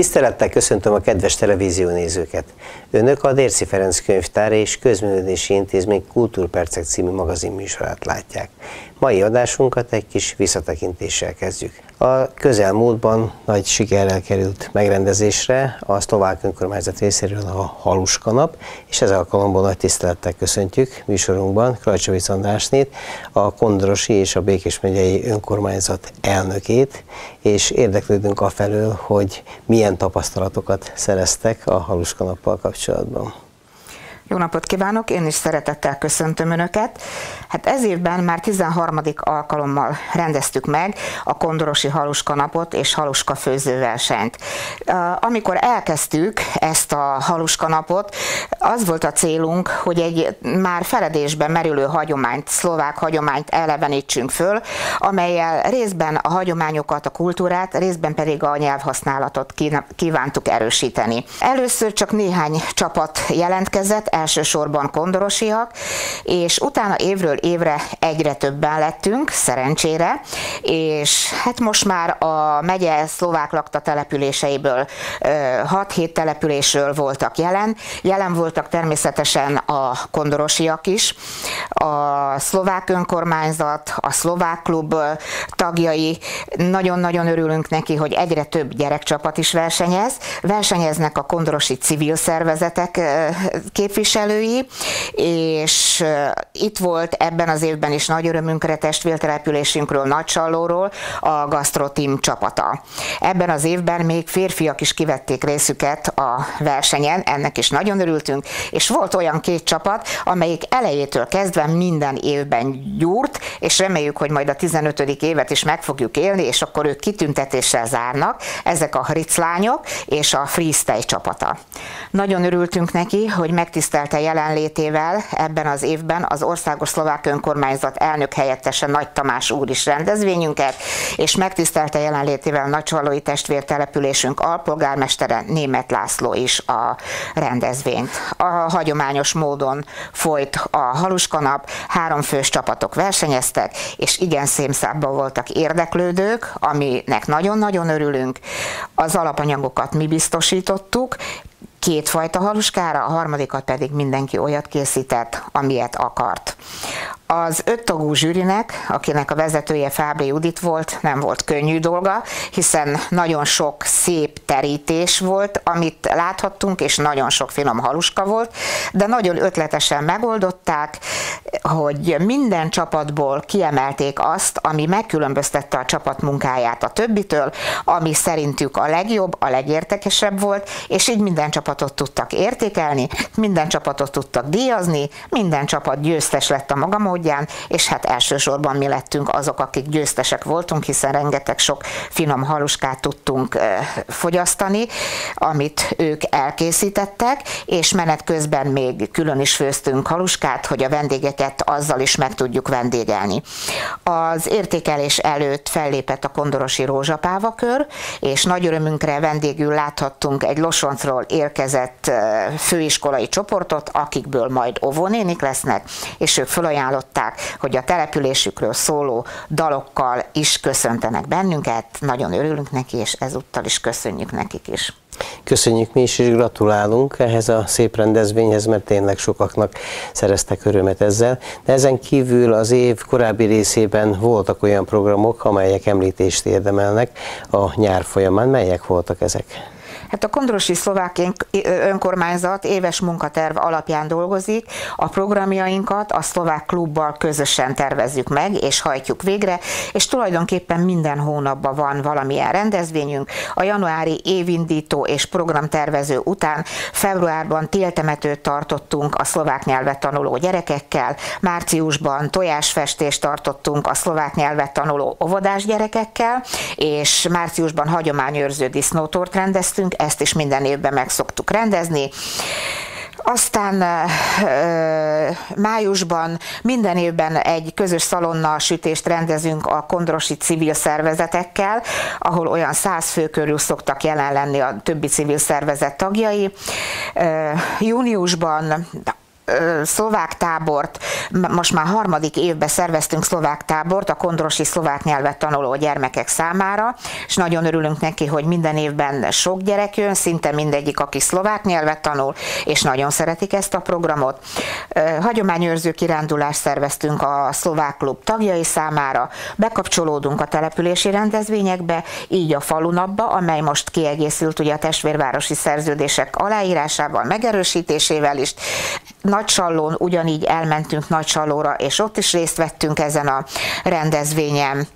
Tisztelettel köszöntöm a kedves televíziónézőket! Önök a Dérczy Ferenc Könyvtár és Közművelődési Intézmény Kultúrpercek című magazin műsorát látják. Mai adásunkat egy kis visszatekintéssel kezdjük. A közelmúltban nagy sikerrel került megrendezésre a szlovák önkormányzat részéről a Haluskanap, és ez alkalomból nagy tisztelettel köszöntjük műsorunkban Krajcsovicz Andrásnét, a kondorosi és a békésmegyei önkormányzat elnökét, és érdeklődünk afelől, hogy milyen tapasztalatokat szereztek a Haluskanappal kapcsolatban. Jó napot kívánok, én is szeretettel köszöntöm Önöket. Hát ez évben már 13. alkalommal rendeztük meg a kondorosi haluskanapot és haluska főzőversenyt. Amikor elkezdtük ezt a haluskanapot, az volt a célunk, hogy egy már feledésben merülő hagyományt, szlovák hagyományt elevenítsünk föl, amelyel részben a hagyományokat, a kultúrát, részben pedig a nyelvhasználatot kívántuk erősíteni. Először csak néhány csapat jelentkezett, elsősorban kondorosiak, és utána évről évre egyre többen lettünk, szerencsére, és hát most már a megye szlovák lakta településeiből 6-7 településről voltak jelen. Jelen voltak természetesen a kondorosiak is, a szlovák önkormányzat, a szlovák klub tagjai. Nagyon-nagyon örülünk neki, hogy egyre több gyerekcsapat is versenyez. Versenyeznek a kondorosi civil szervezetek képviselői, és itt volt ebben az évben is nagy örömünkre testvértelepülésünkről, Nagycsallóról a gasztroteam csapata. Ebben az évben még férfiak is kivették részüket a versenyen, ennek is nagyon örültünk, és volt olyan két csapat, amelyik elejétől kezdve minden évben gyúrt, és reméljük, hogy majd a 15. évet is meg fogjuk élni, és akkor ők kitüntetéssel zárnak, ezek a Hriclányok és a Freestyle csapata. Nagyon örültünk neki, hogy megtisztelte jelenlétével ebben az évben az Országos Szlovák Önkormányzat elnök helyettese Nagy Tamás úr is rendezvényünket, és megtisztelte jelenlétével nagycsallói testvértelepülésünk alpolgármestere Németh László is a rendezvényt. A hagyományos módon folyt a haluskanap, háromfős csapatok versenyeztek, és igen szémszábban voltak érdeklődők, aminek nagyon-nagyon örülünk. Az alapanyagokat mi biztosítottuk, kétfajta haluskára, a harmadikat pedig mindenki olyat készített, amilyet akart. Az 5 tagú zsűrinek, akinek a vezetője Fábri Judit volt, nem volt könnyű dolga, hiszen nagyon sok szép terítés volt, amit láthattunk, és nagyon sok finom haluska volt, de nagyon ötletesen megoldották, hogy minden csapatból kiemelték azt, ami megkülönböztette a csapat munkáját a többitől, ami szerintük a legjobb, a legértékesebb volt, és így minden csapatot tudtak értékelni, minden csapatot tudtak díjazni, minden csapat győztes lett a maga módján, és hát elsősorban mi lettünk azok, akik győztesek voltunk, hiszen rengeteg sok finom haluskát tudtunk fogyasztani, amit ők elkészítettek, és menet közben még külön is főztünk haluskát, hogy a vendégeket azzal is meg tudjuk vendégelni. Az értékelés előtt fellépett a kondorosi rózsapávakör, és nagy örömünkre vendégül láthattunk egy Losoncról érkezett főiskolai csoportot, akikből majd óvónénik lesznek, és ők felajánlották, hogy a településükről szóló dalokkal is köszöntenek bennünket. Nagyon örülünk neki, és ezúttal is köszönjük nekik is. Köszönjük mi is, és gratulálunk ehhez a szép rendezvényhez, mert tényleg sokaknak szereztek örömet ezzel. De ezen kívül az év korábbi részében voltak olyan programok, amelyek említést érdemelnek a nyár folyamán. Melyek voltak ezek? Hát a kondorosi szlovák önkormányzat éves munkaterv alapján dolgozik, a programjainkat a szlovák klubbal közösen tervezzük meg, és hajtjuk végre, és tulajdonképpen minden hónapban van valamilyen rendezvényünk. A januári évindító és programtervező után februárban téltemetőt tartottunk a szlovák nyelvet tanuló gyerekekkel, márciusban tojásfestést tartottunk a szlovák nyelvet tanuló óvodás gyerekekkel, és márciusban hagyományőrző disznótort rendeztünk, ezt is minden évben meg szoktuk rendezni. Aztán májusban minden évben egy közös szalonna sütést rendezünk a kondorosi civil szervezetekkel, ahol olyan 100 fő körül szoktak jelen lenni a többi civil szervezet tagjai. Júniusban szlovák tábort, most már harmadik évben szerveztünk szlovák tábort a kondorosi szlovák nyelvet tanuló gyermekek számára, és nagyon örülünk neki, hogy minden évben sok gyerek jön, szinte mindegyik, aki szlovák nyelvet tanul, és nagyon szeretik ezt a programot. Hagyományőrző kirándulást szerveztünk a szlovák klub tagjai számára, bekapcsolódunk a települési rendezvényekbe, így a falunapba, amely most kiegészült ugye a testvérvárosi szerződések aláírásával, megerősítésével is. Nagycsallón ugyanígy elmentünk Nagycsallóra, és ott is részt vettünk ezen a rendezvényen.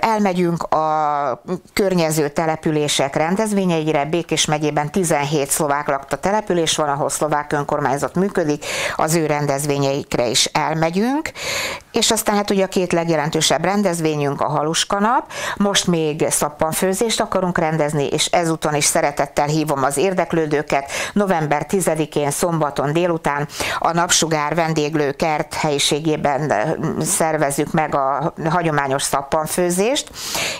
Elmegyünk a környező települések rendezvényeire, Békésmegyében 17 szlovák lakta település van, ahol szlovák önkormányzat működik, az ő rendezvényeikre is elmegyünk, és aztán hát ugye a két legjelentősebb rendezvényünk a Haluskanap, most még szappanfőzést akarunk rendezni, és ezúton is szeretettel hívom az érdeklődőket, november 10-én szombaton délután a Napsugár vendéglőkert helyiségében szervezzük meg a hagyományos szappanfőzést,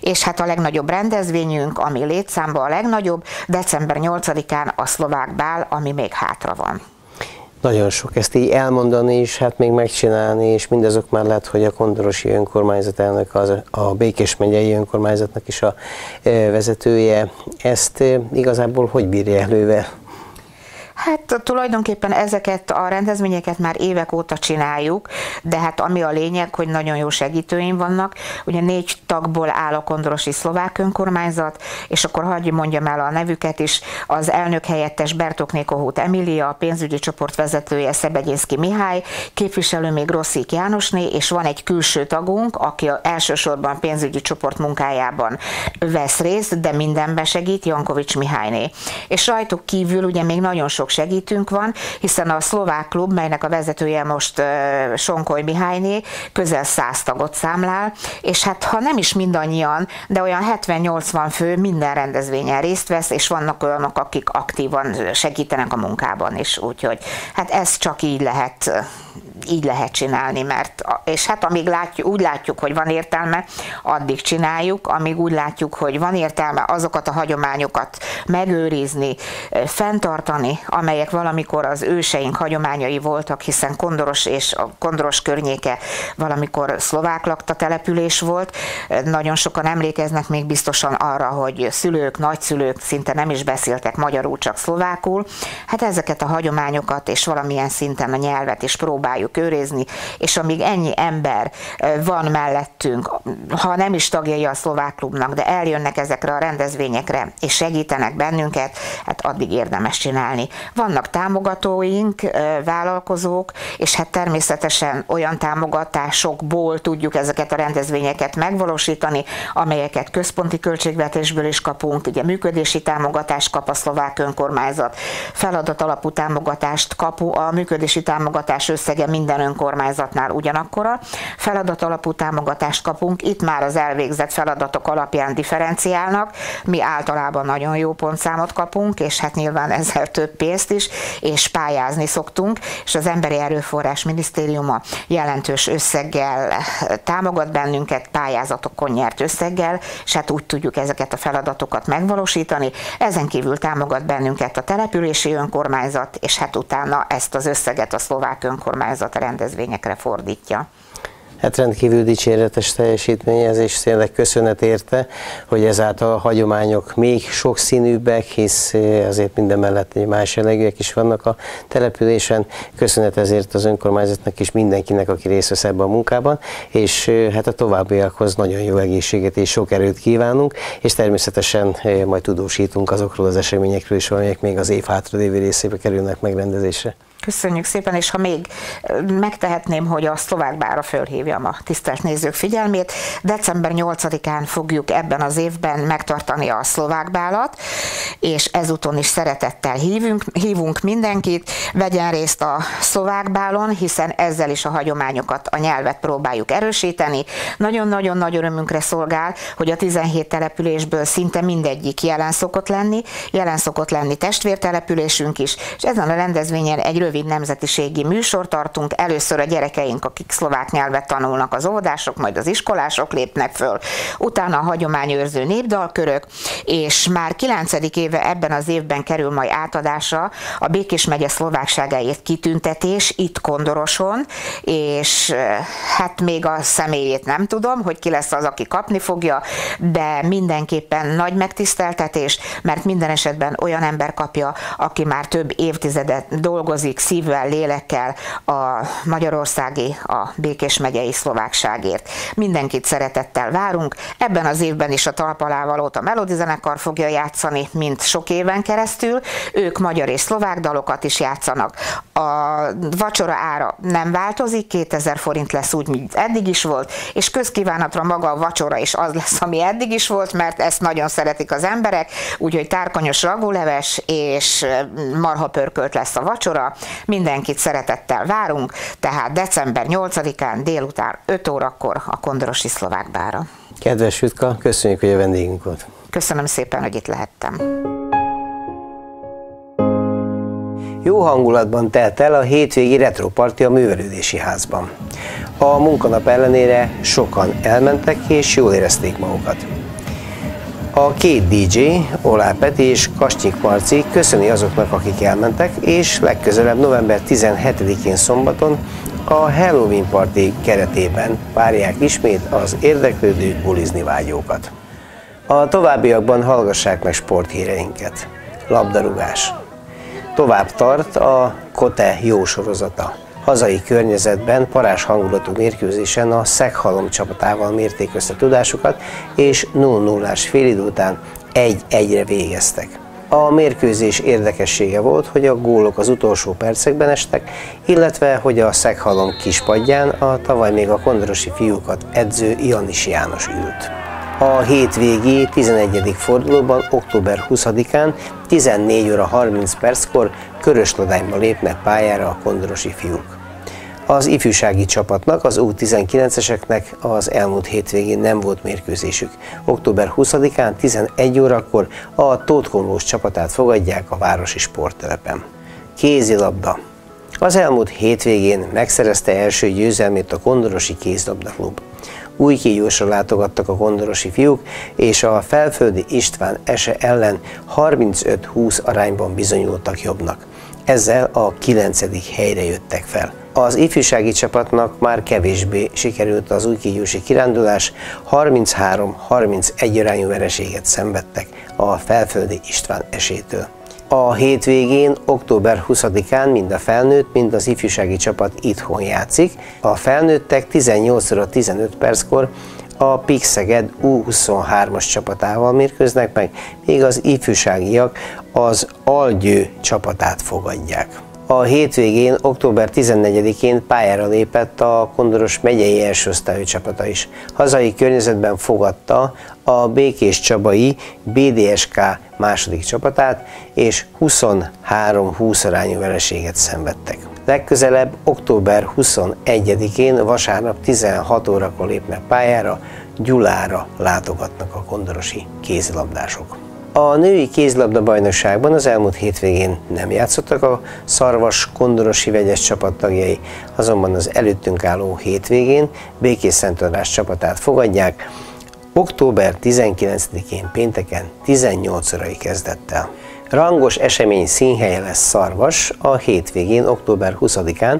és hát a legnagyobb rendezvényünk, ami létszámban a legnagyobb, december 8-án a szlovák bál, ami még hátra van. Nagyon sok, ezt így elmondani is, hát még megcsinálni, és mindazok mellett, hogy a kondorosi önkormányzatának, a Békésmegyei önkormányzatnak is a vezetője, ezt igazából hogy bírja elővel? Hát tulajdonképpen ezeket a rendezvényeket már évek óta csináljuk, de hát ami a lényeg, hogy nagyon jó segítőim vannak. Ugye 4 tagból áll a kondorosi szlovák önkormányzat, és akkor hagyj mondjam el a nevüket is, az elnök helyettes Bertokné Kohút Emilia, a pénzügyi csoport vezetője Szebegyénszki Mihály, képviselő még Rosszik Jánosné, és van egy külső tagunk, aki elsősorban pénzügyi csoport munkájában vesz részt, de mindenben segít, Jankovics Mihályné. És rajtuk kívül ugye még nagyon sok segítünk van, hiszen a szlovák klub, melynek a vezetője most Sonkoly Mihályné, közel 100 tagot számlál, és hát ha nem is mindannyian, de olyan 70-80 fő minden rendezvényen részt vesz, és vannak olyanok, akik aktívan segítenek a munkában is, úgyhogy hát ezt csak így lehet csinálni, és hát amíg úgy látjuk, hogy van értelme, addig csináljuk, amíg úgy látjuk, hogy van értelme azokat a hagyományokat megőrizni, fenntartani, amelyek valamikor az őseink hagyományai voltak, hiszen Kondoros és a Kondoros környéke valamikor szlovák lakta település volt. Nagyon sokan emlékeznek még biztosan arra, hogy szülők, nagyszülők szinte nem is beszéltek magyarul, csak szlovákul. Hát ezeket a hagyományokat és valamilyen szinten a nyelvet is próbáljuk őrizni, és amíg ennyi ember van mellettünk, ha nem is tagjai a szlovák klubnak, de eljönnek ezekre a rendezvényekre, és segítenek bennünket, hát addig érdemes csinálni. Vannak támogatóink, vállalkozók, és hát természetesen olyan támogatásokból tudjuk ezeket a rendezvényeket megvalósítani, amelyeket központi költségvetésből is kapunk, ugye működési támogatást kap a szlovák önkormányzat, feladatalapú támogatást kap, a működési támogatás összege minden önkormányzatnál ugyanakkora, feladatalapú támogatást kapunk, itt már az elvégzett feladatok alapján differenciálnak, mi általában nagyon jó pontszámot kapunk, és hát nyilván ezzel több pénzt is, és pályázni szoktunk, és az Emberi Erőforrás Minisztériuma jelentős összeggel támogat bennünket, pályázatokon nyert összeggel, és hát úgy tudjuk ezeket a feladatokat megvalósítani, ezen kívül támogat bennünket a települési önkormányzat, és hát utána ezt az összeget a szlovák önkormányzat rendezvényekre fordítja. Hát rendkívül dicséretes teljesítmény ez, és tényleg köszönet érte, hogy ezáltal a hagyományok még sokszínűbbek, hisz azért minden mellett más jellegűek is vannak a településen. Köszönet ezért az önkormányzatnak és mindenkinek, aki részt vesz ebben a munkában, és hát a továbbiakhoz nagyon jó egészséget és sok erőt kívánunk, és természetesen majd tudósítunk azokról az eseményekről is, amelyek még az év hátralévő részébe kerülnek megrendezésre. Köszönjük szépen, és ha még megtehetném, hogy a szlovák bálra fölhívjam a tisztelt nézők figyelmét. December 8-án fogjuk ebben az évben megtartani a szlovák bálat, és ezúton is szeretettel hívunk mindenkit, vegyen részt a szlovák bálon, hiszen ezzel is a hagyományokat, a nyelvet próbáljuk erősíteni. Nagyon-nagyon nagy örömünkre szolgál, hogy a 17 településből szinte mindegyik jelen szokott lenni testvértelepülésünk is, és ezen a rendezvényen egy rövid rövid nemzetiségi műsort tartunk. Először a gyerekeink, akik szlovák nyelvet tanulnak, az óvodások, majd az iskolások lépnek föl, utána a hagyományőrző népdalkörök, és már 9. éve ebben az évben kerül majd átadásra a Békésmegye szlovákságáért kitüntetés itt Kondoroson, és hát még a személyét nem tudom, hogy ki lesz az, aki kapni fogja, de mindenképpen nagy megtiszteltetés, mert minden esetben olyan ember kapja, aki már több évtizedet dolgozik szívvel, lélekkel a magyarországi, a Békésmegyei szlovákságért. Mindenkit szeretettel várunk. Ebben az évben is a talpalávalót a Melodi zenekar fogja játszani, mint sok éven keresztül. Ők magyar és szlovák dalokat is játszanak. A vacsora ára nem változik, 2000 forint lesz úgy, mint eddig is volt, és közkívánatra maga a vacsora is az lesz, ami eddig is volt, mert ezt nagyon szeretik az emberek, úgyhogy tárkonyos ragóleves és marhapörkölt lesz a vacsora. Mindenkit szeretettel várunk, tehát december 8-án délután 5 órakor a Kondorosi szlovák bárra. Kedves Jutka, köszönjük, hogy a vendégünk volt. Köszönöm szépen, hogy itt lehettem. Jó hangulatban telt el a hétvégi retroparti a művelődési házban. A munkanap ellenére sokan elmentek és jól érezték magukat. A két DJ, Olá Peti és Kasnyik Marci köszöni azoknak, akik elmentek, és legközelebb november 17-én szombaton a Halloween party keretében várják ismét az érdeklődő bulizni vágyókat. A továbbiakban hallgassák meg sporthíreinket. Labdarúgás. Tovább tart a Kote jó sorozata. Hazai környezetben parás hangulatú mérkőzésen a Szeghalom csapatával mérték össze tudásukat, és 0-0-ás félidő után 1-1-re végeztek. A mérkőzés érdekessége volt, hogy a gólok az utolsó percekben estek, illetve hogy a Szeghalom kispadján a tavaly még a kondorosi fiúkat edző Janis János ült. A hétvégi 11. fordulóban október 20-án 14:30-kor Körösladányba lépnek pályára a kondorosi fiúk. Az ifjúsági csapatnak, az U19-eseknek az elmúlt hétvégén nem volt mérkőzésük. Október 20-án 11 órakor a Tóth-Komlós csapatát fogadják a városi sporttelepen. Kézilabda. Az elmúlt hétvégén megszerezte első győzelmét a kondorosi kézilabdaklub. Új-Kíjósra látogattak a kondorosi fiúk, és a felföldi István ese ellen 35-20 arányban bizonyultak jobbnak. Ezzel a 9. helyre jöttek fel. Az ifjúsági csapatnak már kevésbé sikerült az új-kíjósi kirándulás, 33-31 arányú vereséget szenvedtek a felföldi István esétől. A hétvégén, október 20-án mind a felnőtt, mind az ifjúsági csapat itthon játszik. A felnőttek 18:15-kor a Pick Szeged U23-as csapatával mérkőznek meg, még az ifjúságiak az Algyő csapatát fogadják. A hétvégén, október 14-én pályára lépett a Kondoros megyei elsőosztályú csapata is. Hazai környezetben fogadta a Békés Csabai BDSK második csapatát, és 23-20 arányú vereséget szenvedtek. Legközelebb, október 21-én vasárnap 16 órakor lépnek pályára, Gyulára látogatnak a kondorosi kézilabdások. A női kézilabda bajnokságban az elmúlt hétvégén nem játszottak a Szarvas-Kondorosi vegyes csapat tagjai, azonban az előttünk álló hétvégén Békésszentandrás csapatát fogadják. Október 19-én pénteken 18 órai kezdett el. Rangos esemény színhelye lesz Szarvas a hétvégén, október 20-án,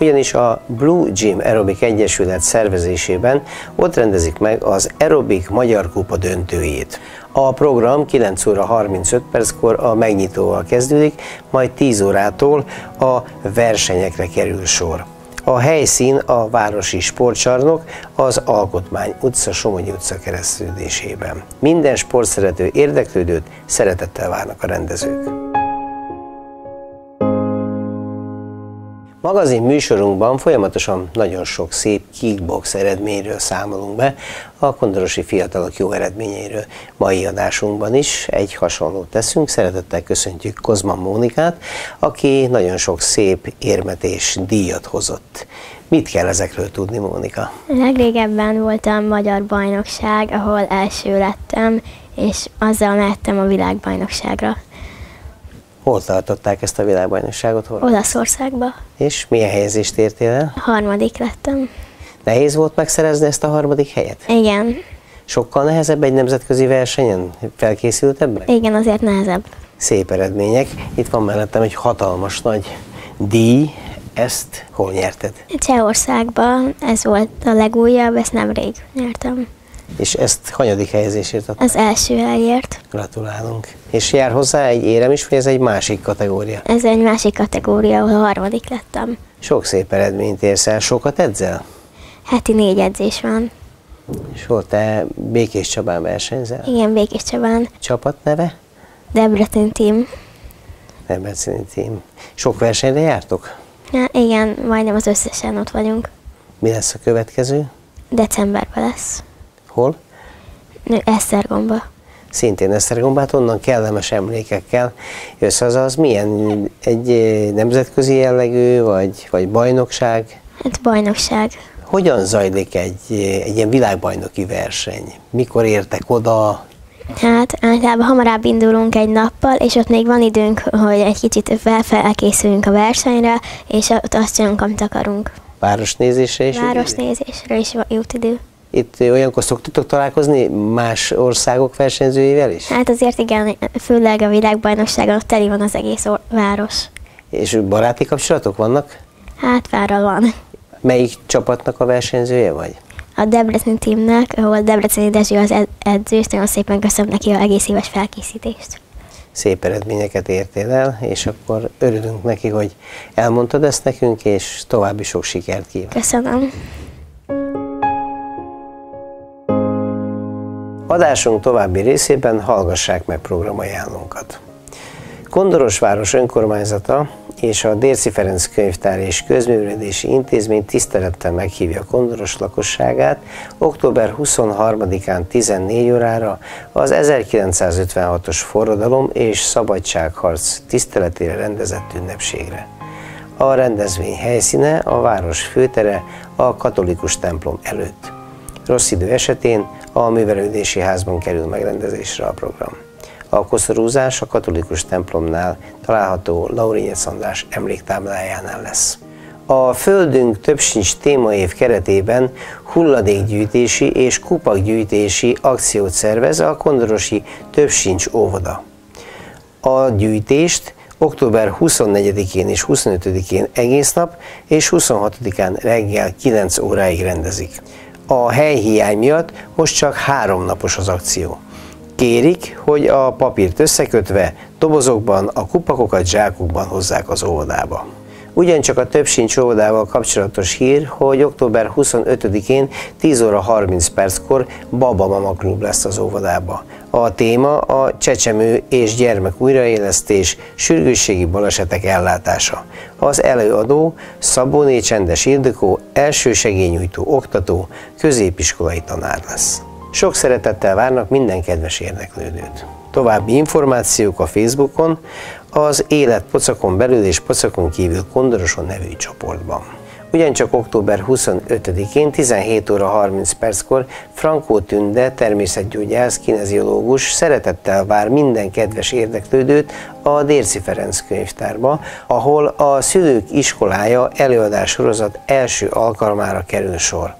ugyanis a Blue Gym Aerobic Egyesület szervezésében ott rendezik meg az Aerobic Magyar Kupa döntőjét. A program 9:35-kor a megnyitóval kezdődik, majd 10 órától a versenyekre kerül sor. A helyszín a városi sportcsarnok, az Alkotmány utca, Somogy utca keresztődésében. Minden sportszerető érdeklődőt szeretettel várnak a rendezők. Magazin műsorunkban folyamatosan nagyon sok szép kickbox eredményről számolunk be, a kondorosi fiatalok jó eredményeiről. Mai adásunkban is egy hasonlót teszünk. Szeretettel köszöntjük Kozman Mónikát, aki nagyon sok szép érmet és díjat hozott. Mit kell ezekről tudni, Mónika? Legrégebben voltam magyar bajnokság, ahol első lettem, és azzal mehettem a világbajnokságra. Hol tartották ezt a világbajnokságot? Hol? Olaszországba. És milyen helyezést értél el? A harmadik lettem. Nehéz volt megszerezni ezt a harmadik helyet? Igen. Sokkal nehezebb egy nemzetközi versenyen? Felkészültebb? Igen, azért nehezebb. Szép eredmények. Itt van mellettem egy hatalmas nagy díj. Ezt hol nyerted? Csehországban. Ez volt a legújabb, ezt nemrég nyertem. És ezt hanyadik helyezésért adtad? Az első helyért. Gratulálunk. És jár hozzá egy érem is, vagy ez egy másik kategória? Ez egy másik kategória, ahol a harmadik lettem. Sok szép eredményt érsz el. Sokat edzel? Heti 4 edzés van. És hol te Békés Csabán versenyzel? Igen, Békés Csabán. Csapat neve? Debrecen Team. Debrecen Team. Sok versenyre jártok? Ja, igen, majdnem az összesen ott vagyunk. Mi lesz a következő? Decemberben lesz. Hol? Esztergomba. Szintén Esztergombát, onnan kellemes emlékekkel jössz haza. Az milyen? Egy nemzetközi jellegű, vagy bajnokság? Hát bajnokság. Hogyan zajlik egy ilyen világbajnoki verseny? Mikor értek oda? Hát általában hamarabb indulunk egy nappal, és ott még van időnk, hogy egy kicsit felkészüljünk a versenyre, és ott azt csinálunk, amit akarunk. Városnézésre is? Városnézésre is jut idő. Itt olyankor szoktatok találkozni más országok versenyzőivel is? Hát azért igen, főleg a világbajnokságon teli van az egész város. És baráti kapcsolatok vannak? Hát várra van. Melyik csapatnak a versenyzője vagy? A Debrecen Teamnek, ahol Debreceni Dezső az edző, és nagyon szépen köszönöm neki az egész éves felkészítést. Szép eredményeket értél el, és akkor örülünk neki, hogy elmondtad ezt nekünk, és további sok sikert kívánok. Köszönöm. Adásunk további részében hallgassák meg programajánlónkat. Kondoros város önkormányzata és a Dérczy Ferenc Könyvtár és Közművelődési Intézmény tisztelettel meghívja a kondoros lakosságát október 23-án 14 órára az 1956-os forradalom és szabadságharc tiszteletére rendezett ünnepségre. A rendezvény helyszíne a város főtere a katolikus templom előtt. Rossz idő esetén a művelődési házban kerül megrendezésre a program. A koszorúzás a katolikus templomnál található Laurinyec András emléktáblájánál lesz. A Földünk több sincs témaév keretében hulladékgyűjtési és kupakgyűjtési akciót szervez a kondorosi Több sincs óvoda. A gyűjtést október 24-én és 25-én egész nap és 26-án reggel 9 óráig rendezik. A helyhiány miatt most csak 3 napos az akció. Kérik, hogy a papírt összekötve dobozokban, a kupakokat zsákokban hozzák az óvodába. Ugyancsak a Több sincs óvodával kapcsolatos hír, hogy október 25-én 10 óra 30 perckor Baba Mama Klub lesz az óvodába. A téma a csecsemő és gyermek újraélesztés, sürgősségi balesetek ellátása. Az előadó Szabóné Csendes Ildikó elsősegélynyújtó oktató, középiskolai tanár lesz. Sok szeretettel várnak minden kedves érdeklődőt. További információk a Facebookon, az Élet pocakon belül és pocakon kívül Kondoroson nevű csoportban. Ugyancsak október 25-én 17 óra 30 perckor Frankó Tünde természetgyógyász, kineziológus szeretettel vár minden kedves érdeklődőt a Dérczy Ferenc Könyvtárba, ahol a Szülők Iskolája előadás sorozat első alkalmára kerül sor.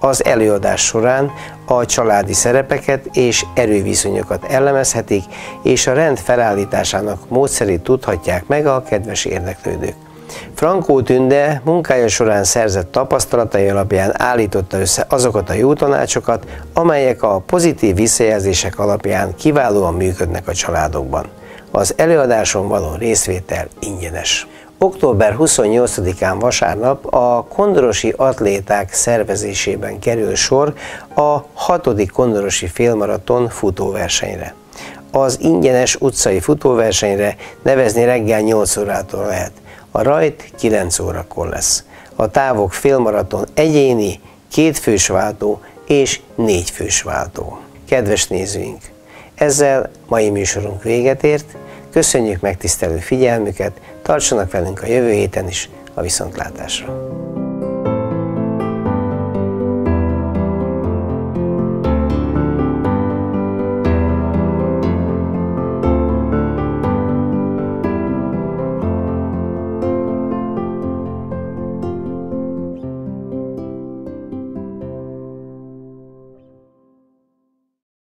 Az előadás során a családi szerepeket és erőviszonyokat elemezhetik, és a rend felállításának módszerét tudhatják meg a kedves érdeklődők. Frankó Tünde munkája során szerzett tapasztalatai alapján állította össze azokat a jó tanácsokat, amelyek a pozitív visszajelzések alapján kiválóan működnek a családokban. Az előadáson való részvétel ingyenes. Október 28-án vasárnap a kondorosi atléták szervezésében kerül sor a 6. kondorosi félmaraton futóversenyre. Az ingyenes utcai futóversenyre nevezni reggel 8 órától lehet. A rajt 9 órakor lesz. A távok félmaraton egyéni, 2 fős váltó és 4 fős váltó. Kedves nézőink! Ezzel mai műsorunk véget ért. Köszönjük megtisztelő figyelmüket, tartsanak velünk a jövő héten is, a viszontlátásra!